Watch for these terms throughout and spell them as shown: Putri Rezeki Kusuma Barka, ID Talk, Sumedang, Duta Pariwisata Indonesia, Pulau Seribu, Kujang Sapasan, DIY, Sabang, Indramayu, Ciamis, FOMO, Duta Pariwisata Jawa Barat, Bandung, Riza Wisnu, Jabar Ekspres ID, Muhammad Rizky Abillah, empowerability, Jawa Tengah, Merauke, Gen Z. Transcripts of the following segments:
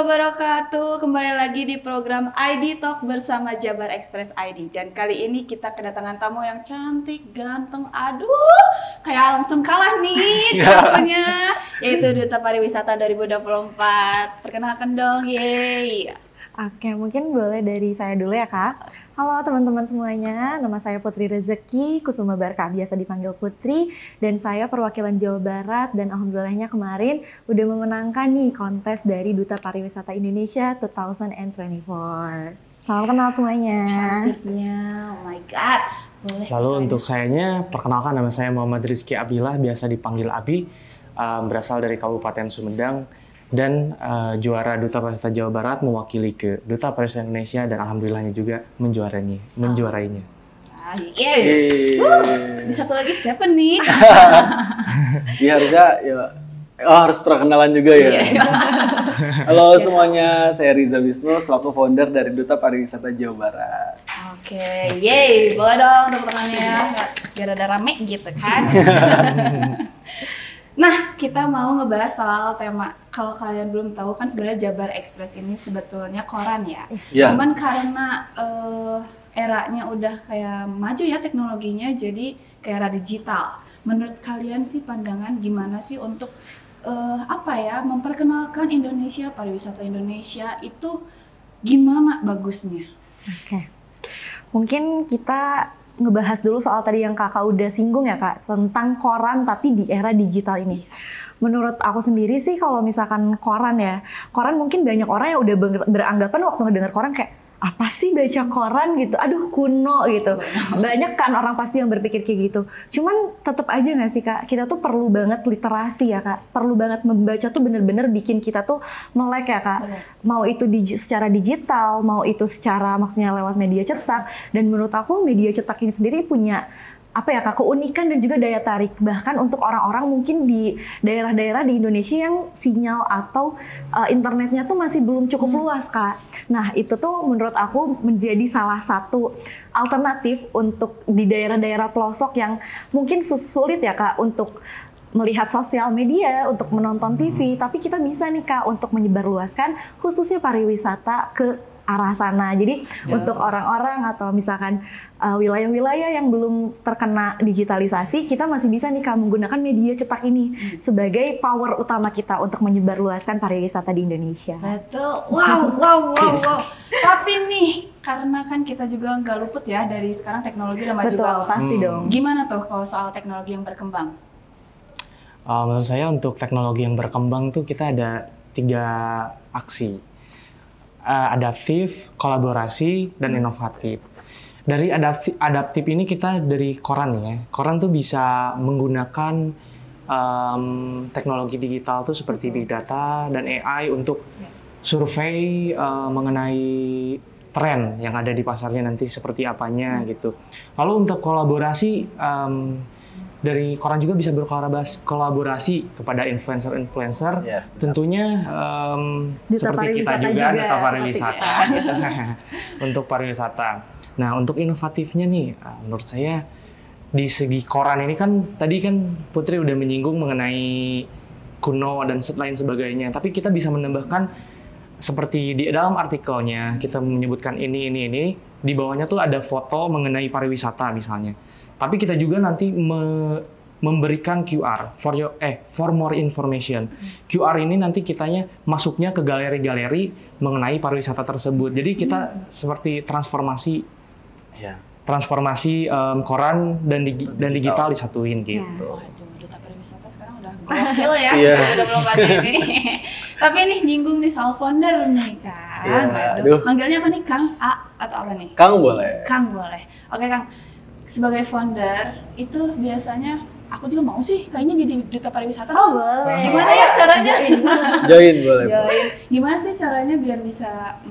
wabarakatuh. Kembali lagi di program ID Talk bersama Jabar Ekspres ID. Dan kali ini kita kedatangan tamu yang cantik, ganteng, aduh, kayak langsung kalah nih contohnya, yaitu Duta Pariwisata 2024. Perkenalkan dong, yeay. Oke, mungkin boleh dari saya dulu ya, Kak. Halo teman-teman semuanya, nama saya Putri Rezeki Kusuma Barka, biasa dipanggil Putri, dan saya perwakilan Jawa Barat, dan alhamdulillahnya kemarin udah memenangkan nih kontes dari Duta Pariwisata Indonesia 2024. Salam kenal semuanya. Cantiknya, oh my god. Boleh. Lalu untuk sayanya, perkenalkan nama saya Muhammad Rizky Abillah, biasa dipanggil Abi, berasal dari Kabupaten Sumedang, dan juara Duta Pariwisata Jawa Barat mewakili ke Duta Pariwisata Indonesia dan alhamdulillahnya juga menjuarainya. Ah, yes. Di satu lagi siapa nih? Iya, Riza, ya. Oh, harus perkenalan juga ya. Halo semuanya, saya Riza Wisnu, selaku founder dari Duta Pariwisata Jawa Barat. Oke, yeay, boleh dong tepuk tangannya biar ada rame gitu kan. Nah, kita mau ngebahas soal tema. Kalau kalian belum tahu kan sebenarnya Jabar Ekspres ini sebetulnya koran ya. Cuman karena eranya udah kayak maju ya teknologinya, jadi kayak era digital. Menurut kalian sih pandangan gimana sih untuk memperkenalkan Indonesia, pariwisata Indonesia itu gimana bagusnya? Oke. Mungkin kita ngebahas dulu soal tadi yang kakak udah singgung ya kak, tentang koran tapi di era digital ini. Menurut aku sendiri sih kalau misalkan koran ya, koran mungkin banyak orang yang udah beranggapan waktu ngedenger koran kayak, apa sih baca koran gitu, aduh kuno gitu. Banyak kan orang pasti yang berpikir kayak gitu. Cuman tetap aja gak sih kak, kita tuh perlu banget literasi ya kak. Perlu banget membaca tuh bener-bener bikin kita tuh melek ya kak. Mau itu secara digital, mau itu secara maksudnya lewat media cetak. Dan menurut aku media cetak ini sendiri punya apa ya kak, keunikan dan juga daya tarik, bahkan untuk orang-orang mungkin di daerah-daerah di Indonesia yang sinyal atau internetnya tuh masih belum cukup luas kak. Nah itu tuh menurut aku menjadi salah satu alternatif untuk di daerah-daerah pelosok yang mungkin sulit ya kak untuk melihat sosial media, untuk menonton TV, tapi kita bisa nih kak untuk menyebarluaskan khususnya pariwisata ke arah sana. Jadi untuk orang-orang atau misalkan wilayah-wilayah yang belum terkena digitalisasi, kita masih bisa nih kak menggunakan media cetak ini sebagai power utama kita untuk menyebarluaskan pariwisata di Indonesia. Betul. Wow. Tapi nih karena kan kita juga nggak luput ya dari sekarang teknologi udah maju banget. Betul, pasti dong. Gimana tuh kalau soal teknologi yang berkembang? Menurut saya untuk teknologi yang berkembang tuh kita ada 3 aksi. Adaptif, kolaborasi, dan inovatif. Dari adaptif ini kita dari koran ya. Koran tuh bisa menggunakan teknologi digital tuh seperti big data dan AI untuk survei mengenai tren yang ada di pasarnya nanti seperti apanya gitu. Lalu untuk kolaborasi, dari koran juga bisa berkolaborasi kepada influencer-influencer, tentunya seperti kita juga, Duta Pariwisata, untuk pariwisata. Nah, untuk inovatifnya nih, menurut saya di segi koran ini kan, tadi kan Putri udah menyinggung mengenai kuno dan lain sebagainya, tapi kita bisa menambahkan seperti di dalam artikelnya, kita menyebutkan ini, di bawahnya tuh ada foto mengenai pariwisata misalnya. Tapi kita juga nanti memberikan QR for more information. QR ini nanti kitanya masuknya ke galeri-galeri mengenai pariwisata tersebut. Jadi kita seperti transformasi koran dan digital disatuin gitu. Waduh, Duta Pariwisata sekarang udah gokil ya. Udah melompat ini. Tapi nih nyinggung nih soal founder nih Kang. Manggilnya apa nih, Kang A atau apa nih? Kang boleh. Kang boleh. Oke Kang. Sebagai founder, itu biasanya aku juga mau sih kayaknya jadi Duta Pariwisata. Oh boleh. Gimana ya caranya? Join boleh. Join. Gimana sih caranya biar bisa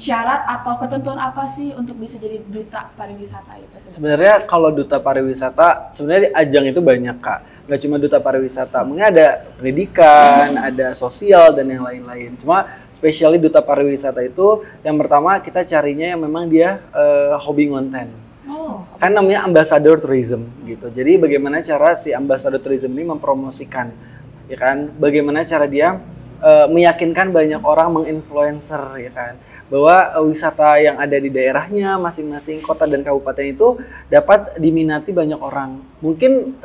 syarat atau ketentuan apa sih untuk bisa jadi Duta Pariwisata itu? Sebenarnya kalau Duta Pariwisata, sebenarnya ajang itu banyak Kak. Nggak cuma Duta Pariwisata, mungkin ada pendidikan, ada sosial dan yang lain-lain. Cuma spesialnya Duta Pariwisata itu yang pertama kita carinya yang memang dia hobi konten. Kan namanya ambassador tourism gitu. Jadi bagaimana cara si ambassador tourism ini mempromosikan, ya kan? Bagaimana cara dia meyakinkan banyak orang, menginfluencer ya kan, bahwa wisata yang ada di daerahnya masing-masing kota dan kabupaten itu dapat diminati banyak orang. Mungkin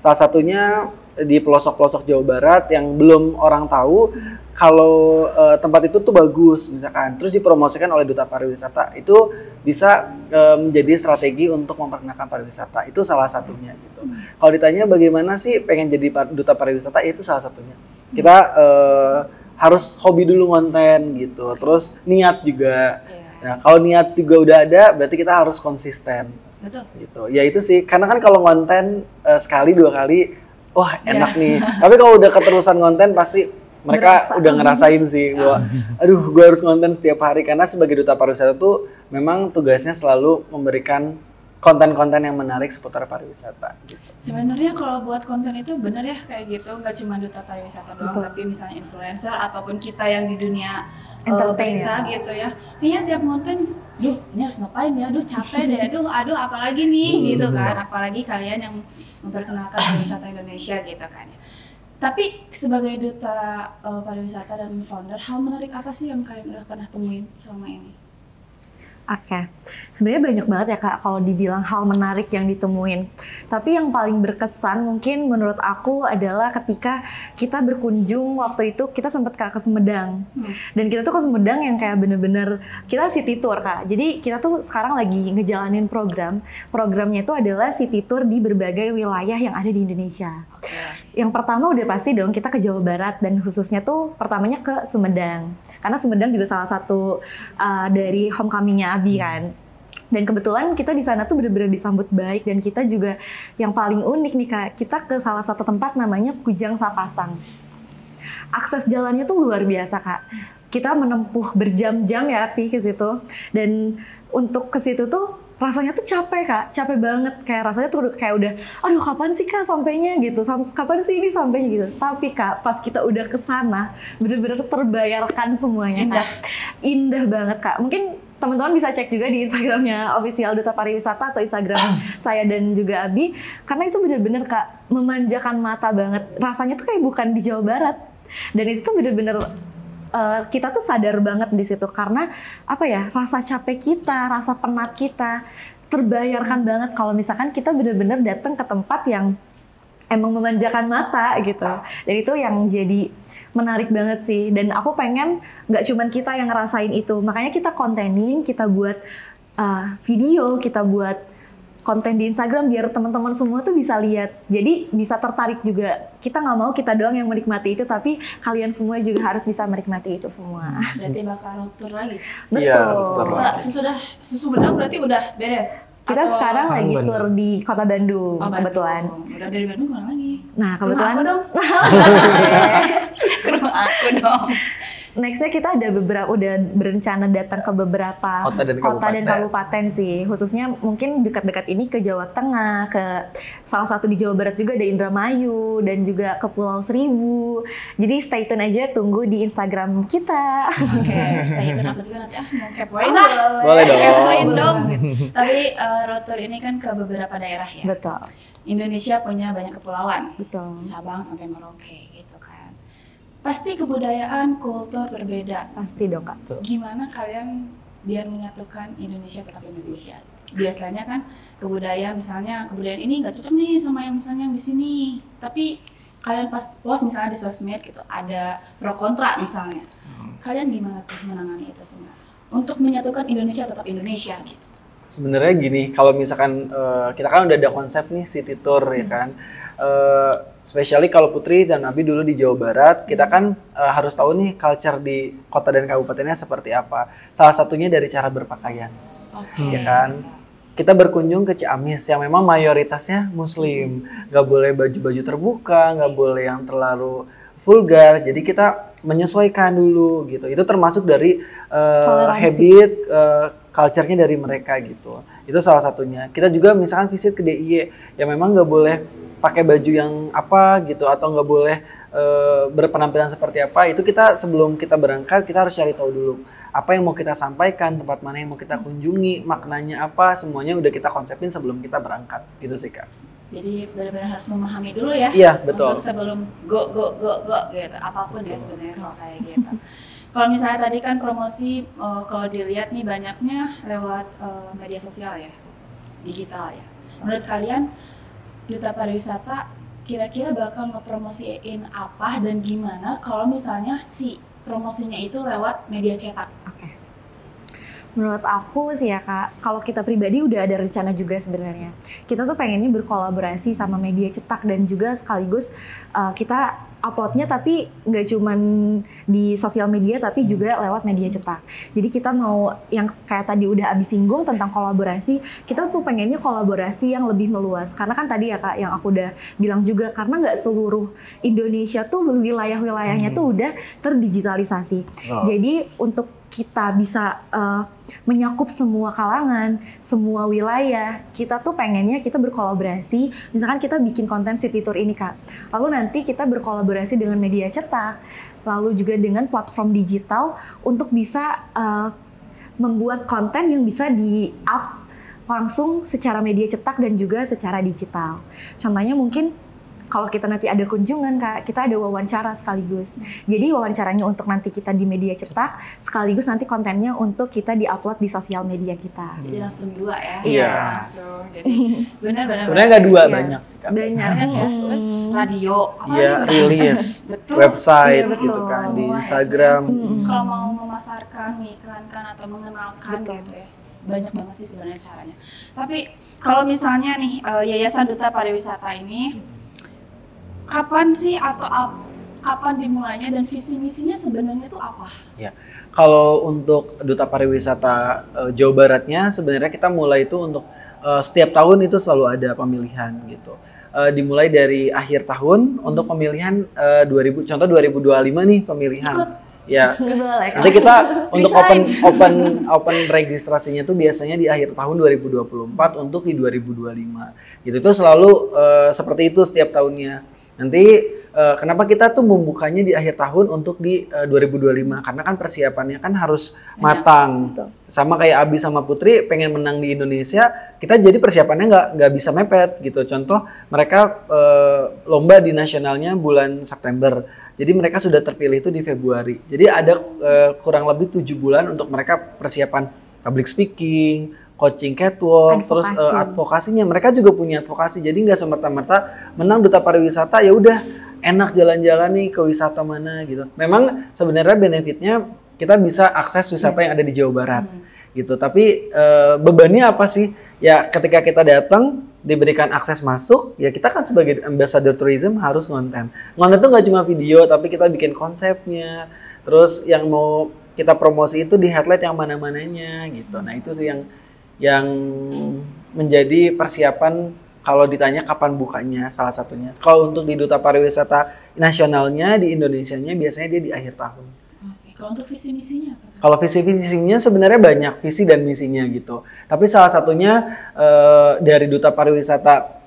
salah satunya di pelosok-pelosok Jawa Barat yang belum orang tahu kalau tempat itu tuh bagus misalkan, terus dipromosikan oleh Duta Pariwisata, itu bisa menjadi strategi untuk memperkenalkan pariwisata. Itu salah satunya gitu. Kalau ditanya bagaimana sih pengen jadi Duta Pariwisata, itu salah satunya kita harus hobi dulu konten gitu, terus niat juga. Nah, kalau niat juga udah ada, berarti kita harus konsisten. Betul. Gitu. Ya itu sih, karena kan kalau konten sekali dua kali, wah enak nih. Tapi kalau udah keterusan konten pasti mereka udah ngerasain sih bahwa, aduh gue harus konten setiap hari. Karena sebagai Duta Pariwisata tuh memang tugasnya selalu memberikan konten-konten yang menarik seputar pariwisata. Gitu. Sebenarnya kalau buat konten itu benar ya kayak gitu, nggak cuma Duta Pariwisata doang, tapi misalnya influencer ataupun kita yang di dunia entertainment gitu ya. Kayaknya tiap konten, duh ini harus ngapain ya, duh capek deh, aduh apalagi nih gitu kan, apalagi kalian yang memperkenalkan pariwisata Indonesia gitu kan. Tapi sebagai Duta Pariwisata dan founder, hal menarik apa sih yang kalian udah pernah temuin selama ini? Oke, sebenarnya banyak banget ya Kak kalau dibilang hal menarik yang ditemuin. Tapi yang paling berkesan mungkin menurut aku adalah ketika kita berkunjung waktu itu, kita sempat ke Sumedang. Dan kita tuh ke Sumedang yang kayak bener-bener, kita city tour Kak. Jadi kita tuh sekarang lagi ngejalanin program. Programnya itu adalah city tour di berbagai wilayah yang ada di Indonesia. Yang pertama udah pasti dong kita ke Jawa Barat, dan khususnya tuh pertamanya ke Sumedang. Karena Sumedang juga salah satu dari homecoming-nya Abi kan. Dan kebetulan kita di sana tuh benar-benar disambut baik, dan kita juga yang paling unik nih Kak, kita ke salah satu tempat namanya Kujang Sapasan. Akses jalannya tuh luar biasa Kak. Kita menempuh berjam-jam ya Abi ke situ, dan untuk ke situ tuh rasanya tuh capek Kak, capek banget, kayak rasanya tuh kayak udah, aduh kapan sih Kak sampainya gitu, kapan sih ini sampainya gitu. Tapi Kak, pas kita udah kesana, bener-bener terbayarkan semuanya. Indah. Kak. Indah banget Kak. Mungkin teman-teman bisa cek juga di Instagramnya official Duta Pariwisata atau Instagram saya dan juga Abi, karena itu bener-bener Kak memanjakan mata banget. Rasanya tuh kayak bukan di Jawa Barat, dan itu tuh bener-bener kita tuh sadar banget di situ, karena apa ya, rasa capek kita, rasa penat kita terbayarkan banget kalau misalkan kita bener-bener datang ke tempat yang emang memanjakan mata gitu. Dan itu yang jadi menarik banget sih, dan aku pengen nggak cuman kita yang ngerasain itu, makanya kita kontenin, kita buat video, kita buat konten di Instagram biar teman-teman semua tuh bisa lihat. Jadi bisa tertarik juga. Kita nggak mau kita doang yang menikmati itu, tapi kalian semua juga harus bisa menikmati itu semua. Berarti bakal tur lagi. Betul. Ya, sesudah berarti udah beres. Kita sekarang lagi tur di kota Bandung, kebetulan. Udah dari Bandung kemana lagi? Nah kebetulan. Ke rumah aku dong. Ke rumah aku dong. Nextnya kita ada udah berencana datang ke beberapa kota dan kabupaten sih, khususnya mungkin dekat-dekat ini ke Jawa Tengah, ke salah satu di Jawa Barat juga ada Indramayu, dan juga ke Pulau Seribu. Jadi stay tune aja, tunggu di Instagram kita. Oke, stay tune, aku juga nanti mau kepoin lah. Boleh dong. Tapi road tour ini kan ke beberapa daerah ya. Betul. Indonesia punya banyak kepulauan. Betul. Sabang sampai Merauke. Pasti kebudayaan, kultur berbeda. Pasti dong Kak. Gimana kalian biar menyatukan Indonesia tetap Indonesia? Biasanya kan kebudayaan, misalnya kebudayaan ini nggak cocok nih sama yang misalnya di sini. Tapi kalian pas post misalnya di sosmed gitu, ada pro kontra misalnya. Kalian gimana tuh menangani itu semua? Untuk menyatukan Indonesia tetap Indonesia gitu. Sebenarnya gini, kalau misalkan kita kan udah ada konsep nih city tour ya kan. Especially kalau Putri dan Abi dulu di Jawa Barat, kita kan harus tahu nih culture di kota dan kabupatennya seperti apa. Salah satunya dari cara berpakaian, ya kan? Kita berkunjung ke Ciamis yang memang mayoritasnya Muslim, nggak boleh baju-baju terbuka, nggak boleh yang terlalu vulgar. Jadi kita menyesuaikan dulu gitu. Itu termasuk dari habit, culture-nya dari mereka gitu. Itu salah satunya. Kita juga misalkan visit ke DIY, ya memang nggak boleh pakai baju yang apa gitu, atau nggak boleh berpenampilan seperti apa. Itu kita sebelum kita berangkat, kita harus cari tahu dulu apa yang mau kita sampaikan, tempat mana yang mau kita kunjungi, maknanya apa, semuanya udah kita konsepin sebelum kita berangkat gitu sih Kak. Jadi benar-benar harus memahami dulu ya. Iya, betul. Untuk sebelum go gitu, apapun ya sebenarnya kalau kayak gitu. Kalau misalnya tadi kan promosi kalau dilihat nih banyaknya lewat media sosial ya, digital ya. Menurut kalian Duta Pariwisata kira-kira bakal ngepromosiin apa dan gimana kalau misalnya si promosinya itu lewat media cetak? Okay. Menurut aku sih ya Kak, kalau kita pribadi udah ada rencana juga sebenarnya. Kita tuh pengennya berkolaborasi sama media cetak dan juga sekaligus kita uploadnya tapi nggak cuman di sosial media tapi juga lewat media cetak. Jadi kita mau yang kayak tadi udah abis singgung tentang kolaborasi, kita tuh pengennya kolaborasi yang lebih meluas. Karena kan tadi ya Kak yang aku udah bilang juga karena nggak seluruh Indonesia tuh wilayah-wilayahnya tuh udah terdigitalisasi. Oh. Jadi untuk kita bisa menyakup semua kalangan, semua wilayah. Kita tuh pengennya kita berkolaborasi, misalkan kita bikin konten city tour ini Kak. Lalu nanti kita berkolaborasi dengan media cetak, lalu juga dengan platform digital untuk bisa membuat konten yang bisa di-up langsung secara media cetak dan juga secara digital. Contohnya mungkin kalau kita nanti ada kunjungan Kak, kita ada wawancara sekaligus. Jadi wawancaranya untuk nanti kita di media cetak, sekaligus nanti kontennya untuk kita di-upload di sosial media kita. Jadi langsung dua ya? Iya. Langsung. Jadi benar-benar. Sebenarnya nggak dua, banyak sih Kak. Banyak ya. Radio. Iya, rilis. Website gitu kan, di Instagram. Kalau mau memasarkan, mengiklankan atau mengenalkan gitu ya. Banyak banget sih sebenarnya caranya. Tapi kalau misalnya nih, Yayasan Duta Pariwisata ini, kapan sih atau kapan dimulainya dan visi misinya sebenarnya itu apa? Ya, kalau untuk Duta Pariwisata Jawa Baratnya sebenarnya kita mulai itu untuk setiap tahun itu selalu ada pemilihan gitu. Dimulai dari akhir tahun untuk pemilihan 2000, contoh 2025 nih pemilihan. Ikut. Ya, nanti kita untuk open registrasinya tuh biasanya di akhir tahun 2024 untuk di 2025. Gitu, itu selalu seperti itu setiap tahunnya. Nanti kenapa kita tuh membukanya di akhir tahun untuk di 2025? Karena kan persiapannya kan harus matang. Betul. Sama kayak Abi sama Putri pengen menang di Indonesia, kita jadi persiapannya nggak bisa mepet gitu. Contoh mereka lomba di nasionalnya bulan September. Jadi mereka sudah terpilih itu di Februari. Jadi ada kurang lebih 7 bulan untuk mereka persiapan public speaking, coaching catwalk, advokasi. Terus advokasinya, mereka juga punya advokasi, jadi nggak semerta-merta menang Duta Pariwisata ya udah enak jalan-jalan nih ke wisata mana gitu. Memang sebenarnya benefitnya kita bisa akses wisata yang ada di Jawa Barat gitu, tapi bebannya apa sih? Ya ketika kita datang diberikan akses masuk, ya kita kan sebagai ambassador tourism harus ngonten. Ngonten tuh nggak cuma video, tapi kita bikin konsepnya, terus yang mau kita promosi itu di headlight yang mana-mananya gitu. Nah itu sih yang menjadi persiapan kalau ditanya kapan bukanya salah satunya. Kalau untuk di Duta Pariwisata nasionalnya di Indonesianya biasanya dia di akhir tahun. Oke, kalau untuk visi misinya? Kalau visi misinya sebenarnya banyak visi dan misinya gitu. Tapi salah satunya dari Duta Pariwisata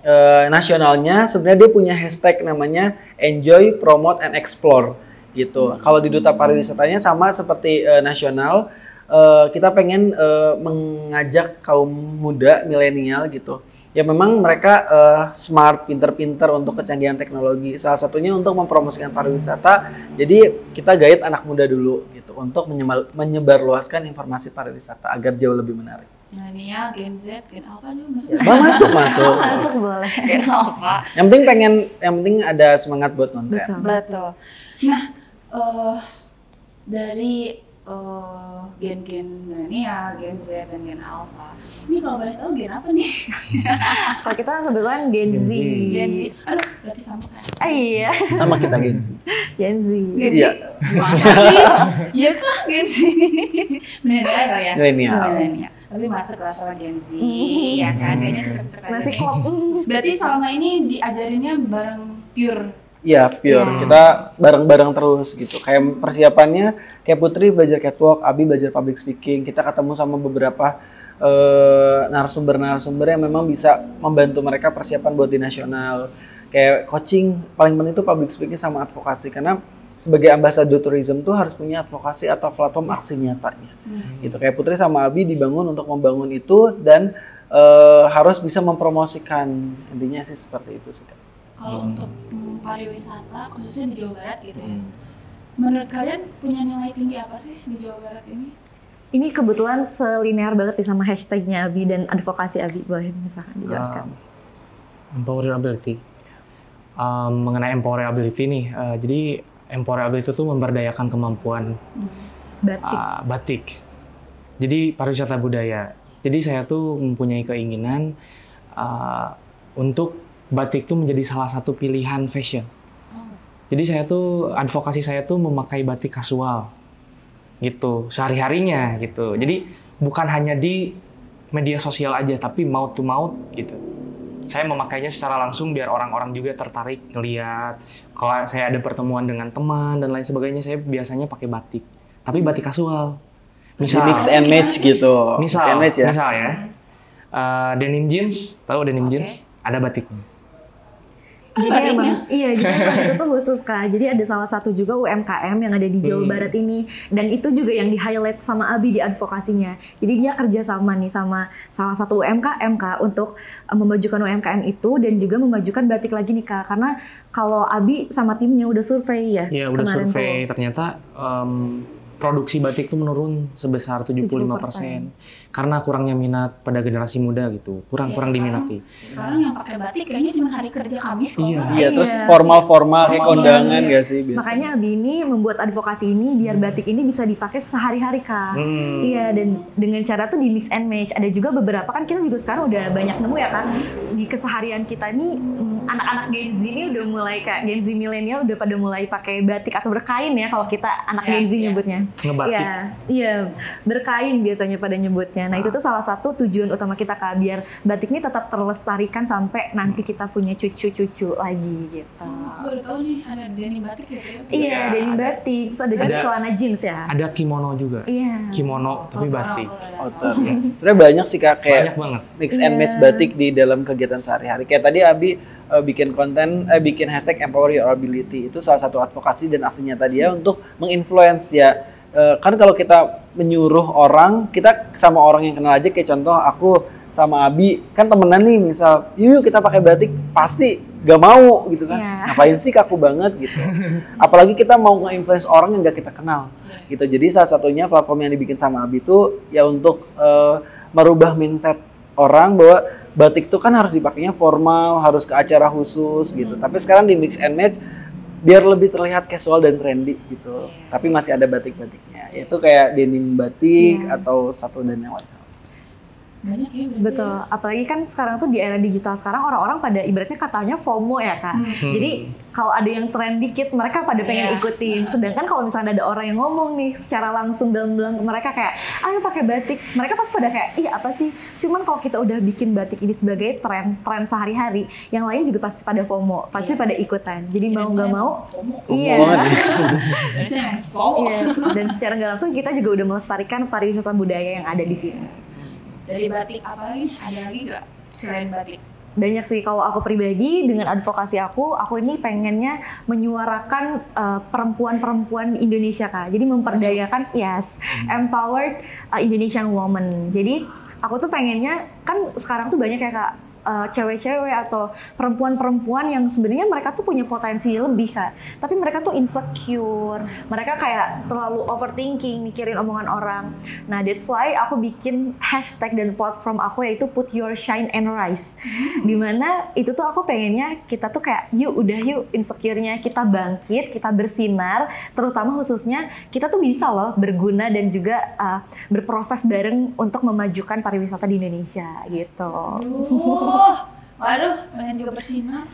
nasionalnya sebenarnya dia punya hashtag namanya Enjoy, Promote, and Explore gitu. Kalau di Duta Pariwisatanya sama seperti nasional. Kita pengen mengajak kaum muda milenial gitu. Ya memang mereka smart, pinter-pinter untuk kecanggihan teknologi. Salah satunya untuk mempromosikan pariwisata. Jadi kita guide anak muda dulu gitu untuk menyebarluaskan informasi pariwisata agar jauh lebih menarik. Milenial, Gen Z, Gen Alpha juga masuk. Ya, masuk boleh. Gen Alpha. Yang penting ada semangat buat konten. Betul. Nah, dari gen-gen milenial, Gen Z, dan Gen Alpha. Ini kalau boleh tahu gen apa nih? Kalau kita kebetulan Gen Z. Gen Z. Aduh, berarti sama kan? Iya. Sama kita Gen Z. Gen Z. Iya. Masa sih? Iya kah Gen Z? Milenial ya? Milenial. Tapi masuk lah sama Gen Z. Iya kan? Kayaknya cocok-cocok aja. Masih klop. Berarti selama ini diajarinnya bareng pure. Iya, pure. Yeah. Kita bareng-bareng terus gitu. Kayak persiapannya, kayak Putri belajar catwalk, Abi belajar public speaking. Kita ketemu sama beberapa narasumber-narasumber yang memang bisa membantu mereka persiapan buat di nasional. Kayak coaching, paling penting itu public speaking sama advokasi. Karena sebagai ambassador tourism tuh harus punya advokasi atau platform aksi nyatanya. Gitu. Kayak Putri sama Abi dibangun untuk membangun itu dan harus bisa mempromosikan, intinya sih seperti itu sih. Kalau untuk pariwisata khususnya di Jawa Barat gitu ya, menurut kalian punya nilai tinggi apa sih di Jawa Barat ini? Ini kebetulan selinear banget sama hashtagnya Abi dan advokasi Abi, boleh misalkan dijelaskan? Empowerability, mengenai empowerability nih, jadi empowerability itu memberdayakan kemampuan batik. Jadi pariwisata budaya. Jadi saya tuh mempunyai keinginan untuk batik tuh menjadi salah satu pilihan fashion. Jadi saya tuh, advokasi saya tuh memakai batik kasual gitu, sehari-harinya gitu. Jadi bukan hanya di media sosial aja, tapi mouth to mouth gitu. Saya memakainya secara langsung biar orang-orang juga tertarik ngeliat. Kalau saya ada pertemuan dengan teman dan lain sebagainya, saya biasanya pakai batik. Tapi batik kasual. Misal, mix and match gitu. Misal, match ya. Misal ya, denim jeans, tahu denim jeans? Ada batiknya. Jadi emang, iya, jadi emang itu tuh khusus Kak. Jadi ada salah satu juga UMKM yang ada di Jawa Barat ini, dan itu juga yang di-highlight sama Abi di advokasinya. Jadi dia kerjasama nih sama salah satu UMKM Kak untuk memajukan UMKM itu dan juga memajukan batik lagi nih Kak. Karena kalau Abi sama timnya udah survei ya. Iya udah survei. Ternyata produksi batik itu menurun sebesar 75%. Karena kurangnya minat pada generasi muda gitu, kurang diminati. Sekarang yang pakai batik kayaknya cuma hari kerja Kamis kok. Iya, terus formal-formal kayak kondangan gak sih biasanya. Makanya Abi ini membuat advokasi ini biar batik ini bisa dipakai sehari-hari Kak. Iya, dan dengan cara tuh di mix and match. Ada juga beberapa kan kita juga sekarang udah banyak nemu ya Kak. Di keseharian kita nih anak-anak Gen Z ini udah mulai Kak, Gen Z milenial udah pada mulai pakai batik atau berkain ya kalau kita anak Gen Z nyebutnya. Iya, berkain biasanya pada nyebutnya. Nah itu tuh salah satu tujuan utama kita Kak, biar batik ini tetap terlestarikan sampai nanti kita punya cucu-cucu lagi gitu. Baru tahu nih ada denim batik ya? Iya, denim batik, terus ada juga celana jeans ya. Ada kimono juga, kimono tapi batik. Sebenarnya banyak sih Kak, kayak mix and match batik di dalam kegiatan sehari-hari. Kayak tadi Abi bikin konten, bikin hashtag empowerability, itu salah satu advokasi dan aksinya tadi ya untuk menginfluence ya. Kan kalau kita menyuruh orang, kita sama orang yang kenal aja, kayak contoh aku sama Abi kan temenan nih, misal yuk kita pakai batik, pasti gak mau gitu kan, ngapain sih, kaku banget gitu. Apalagi kita mau nge-influence orang yang gak kita kenal gitu. Jadi salah satunya platform yang dibikin sama Abi itu ya untuk merubah mindset orang bahwa batik tuh kan harus dipakainya formal, harus ke acara khusus gitu. Tapi sekarang di mix and match biar lebih terlihat casual dan trendy gitu, tapi masih ada batik-batiknya, yaitu kayak denim batik atau satu dan yang lain. Banyak ya, betul. Apalagi kan sekarang tuh di era digital sekarang orang-orang pada ibaratnya katanya FOMO ya Kak. Jadi kalau ada yang tren dikit mereka pada pengen ikutin. Sedangkan kalau misalnya ada orang yang ngomong nih secara langsung bilang mereka kayak ayo pakai batik, mereka pasti pada kayak ih apa sih. Cuman kalau kita udah bikin batik ini sebagai tren sehari-hari, yang lain juga pasti pada FOMO, pasti pada ikutan. Jadi mau nggak mau, dan secara nggak langsung kita juga udah melestarikan pariwisata budaya yang ada di sini. Dari batik apa lagi? Ada lagi nggak selain batik? Banyak sih. Kalau aku pribadi dengan advokasi aku ini pengennya menyuarakan perempuan-perempuan Indonesia Kak. Jadi memperdayakan, empowered Indonesian woman. Jadi aku tuh pengennya, kan sekarang tuh banyak ya Kak, cewek-cewek atau perempuan-perempuan yang sebenarnya mereka tuh punya potensi lebih Kak, tapi mereka tuh insecure, mereka kayak terlalu overthinking, mikirin omongan orang. Nah that's why aku bikin hashtag dan platform aku yaitu Put Your Shine and Rise, dimana itu tuh aku pengennya kita tuh kayak yuk insecure-nya kita bangkit, kita bersinar, terutama khususnya kita tuh bisa loh berguna dan juga berproses bareng untuk memajukan pariwisata di Indonesia gitu. Waduh, pengen juga bersinar.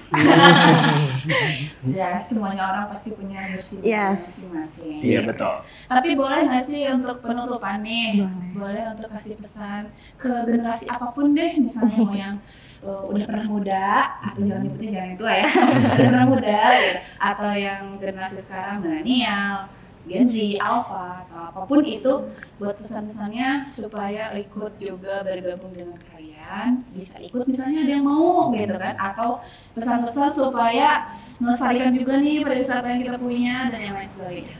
Ya, semuanya orang pasti punya bersinar masing-masing. Iya, betul. Tapi boleh nggak sih untuk penutupan nih? Boleh untuk kasih pesan ke generasi apapun deh, misalnya mau yang udah pernah muda, atau jangan nyebutnya jangan yang tua ya, udah pernah muda, gitu. Atau yang generasi sekarang, milenial, Gen Z, Alpha, atau apapun itu, buat pesan-pesannya supaya ikut juga bergabung dengan kalian, bisa ikut misalnya ada yang mau gitu kan, atau pesan-pesan supaya melestarikan juga nih pariwisata yang kita punya dan yang lain sebagainya.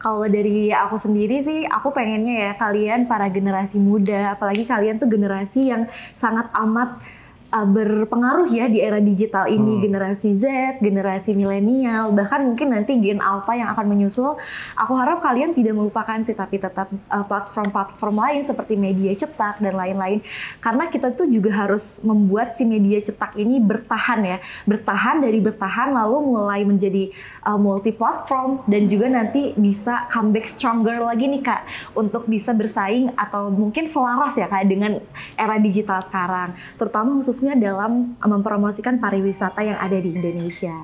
Kalau dari aku sendiri sih, aku pengennya ya kalian para generasi muda, apalagi kalian tuh generasi yang sangat amat berpengaruh ya di era digital ini. Generasi Z, generasi milenial, bahkan mungkin nanti gen alpha yang akan menyusul. Aku harap kalian tidak melupakan sih, tapi tetap platform-platform lain seperti media cetak dan lain-lain. Karena kita tuh juga harus membuat si media cetak ini bertahan ya. Bertahan lalu mulai menjadi multi platform dan juga nanti bisa comeback stronger lagi nih Kak, untuk bisa bersaing atau mungkin selaras ya Kak dengan era digital sekarang, terutama khususnya dalam mempromosikan pariwisata yang ada di Indonesia.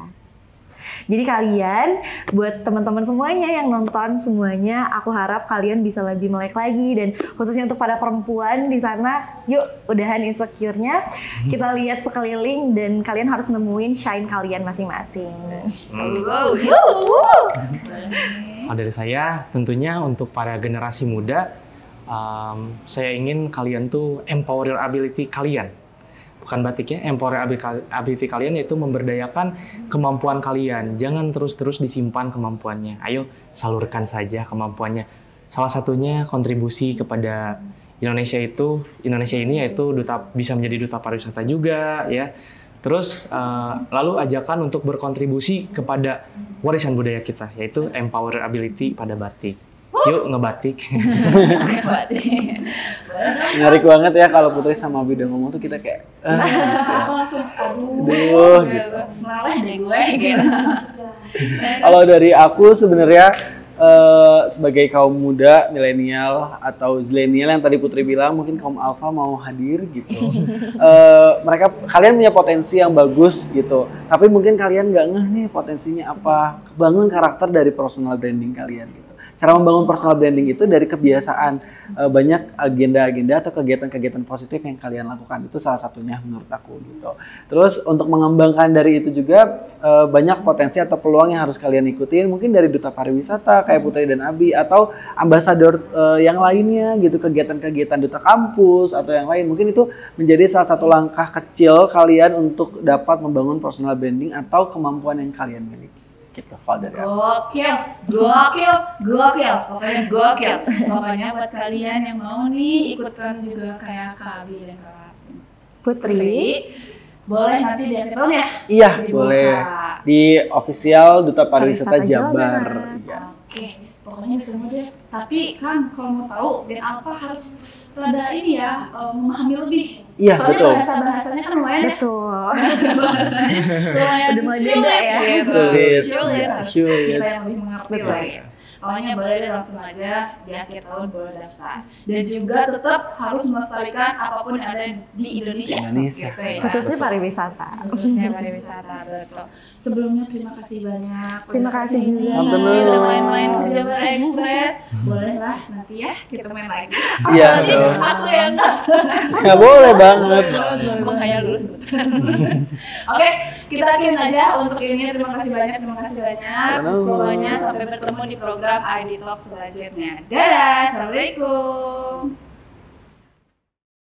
Jadi kalian, buat teman-teman semuanya yang nonton semuanya, aku harap kalian bisa lebih melek lagi, dan khususnya untuk para perempuan di sana, yuk udahan insecure-nya, kita lihat sekeliling dan kalian harus nemuin shine kalian masing-masing. Dari saya tentunya untuk para generasi muda, saya ingin kalian tuh empower your ability kalian. Bukan batiknya, empower ability kalian, yaitu memberdayakan kemampuan kalian. Jangan terus-terus disimpan kemampuannya. Ayo salurkan saja kemampuannya. Salah satunya kontribusi kepada Indonesia itu, Indonesia ini yaitu bisa menjadi duta pariwisata juga, ya. Terus lalu ajakan untuk berkontribusi kepada warisan budaya kita, yaitu empower ability pada batik. Yuk ngebatik. Menarik banget ya kalau Putri sama Abi udah ngomong tuh kita kayak aku langsung aduh gitu. Melarang deh gue gitu. Kalau dari aku sebenarnya sebagai kaum muda milenial atau zilenial yang tadi Putri bilang, mungkin kaum alpha mau hadir gitu. Kalian punya potensi yang bagus gitu, tapi mungkin kalian nggak ngeh nih potensinya apa. Bangun karakter dari personal branding kalian gitu. Cara membangun personal branding itu dari kebiasaan, banyak agenda-agenda atau kegiatan-kegiatan positif yang kalian lakukan, itu salah satunya menurut aku gitu. Terus untuk mengembangkan dari itu juga banyak potensi atau peluang yang harus kalian ikutin, mungkin dari duta pariwisata kayak Putri dan Abi, atau ambasador yang lainnya gitu, kegiatan-kegiatan duta kampus atau yang lain. Mungkin itu menjadi salah satu langkah kecil kalian untuk dapat membangun personal branding atau kemampuan yang kalian miliki. Gokil. Pokoknya buat kalian yang mau nih ikutan juga kayak Kak Abi dan Kak Putri, boleh nanti di akhir tahun ya? Iya, boleh. Di official Duta Pariwisata Jabar. Ya. Oke, pokoknya ditunggu deh. Tapi kan kalau mau tahu dan apa harus rada ini ya, memahami lebih. Iya, betul. Soalnya bahasa-bahasanya kan lumayan ya. Betul. Bahasa-bahasanya lumayan sulit ya. Sulit. Kita yang lebih mengerti lah ya. Awalnya boleh langsung aja di akhir tahun boleh daftar. Dan juga tetap harus melestarikan apapun yang ada di Indonesia. Gitu ya. Khususnya pariwisata. Betul. Sebelumnya terima kasih banyak. Terima kasih juga. Udah main-main ke Jabar Ekspres. Bolehlah nanti ya kita main lagi. Iya. Aku yang nggak boleh banget. Menghayal dulu sebetulnya. Oke, kita akhirin aja untuk ini. Terima kasih banyak. Semuanya sampai bertemu di program ID Talk selanjutnya. Dadah, assalamualaikum.